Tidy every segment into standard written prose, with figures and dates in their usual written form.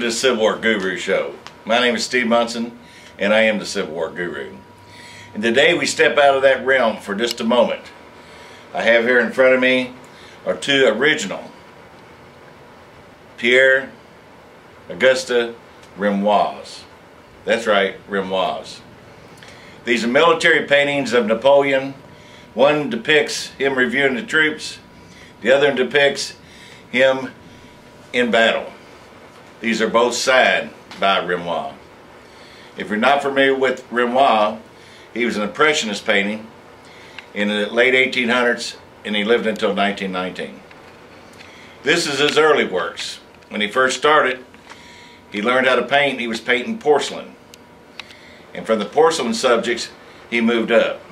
Welcome to the Civil War Guru Show. My name is Steve Munson, and I am the Civil War Guru. And today we step out of that realm for just a moment. I have here in front of me are two original Pierre-Auguste Renoirs. That's right, Renoirs. These are military paintings of Napoleon. One depicts him reviewing the troops, the other depicts him in battle. These are both signed by Renoir. If you're not familiar with Renoir, he was an impressionist painting in the late 1800s, and he lived until 1919. This is his early works. When he first started, he learned how to paint. He was painting porcelain, and from the porcelain subjects he moved up.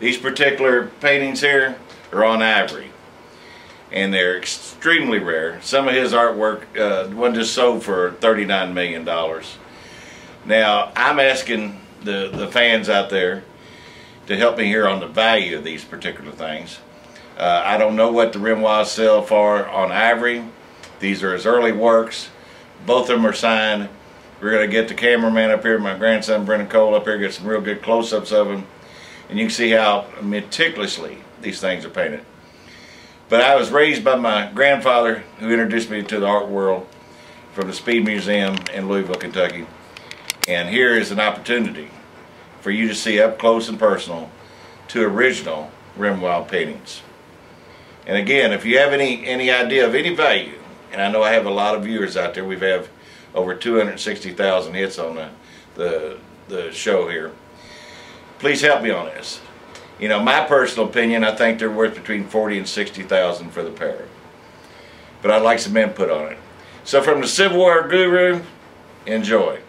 These particular paintings here are on ivory, and they're extremely rare. Some of his artwork, one just sold for $39 million. Now, I'm asking the fans out there to help me here on the value of these particular things. I don't know what the Renoirs sell for on ivory. These are his early works. Both of them are signed. We're going to get the cameraman up here, my grandson Brendan Cole up here, get some real good close-ups of them. And you can see how meticulously these things are painted. But I was raised by my grandfather, who introduced me to the art world from the Speed Museum in Louisville, Kentucky. And here is an opportunity for you to see up close and personal two original Renoir paintings. And again, if you have any idea of any value, and I know I have a lot of viewers out there. We have over 260,000 hits on the show here. Please help me on this. You know, my personal opinion, I think they're worth between $40,000 and $60,000 for the pair. But I'd like some input on it. So from the Civil War Guru, enjoy.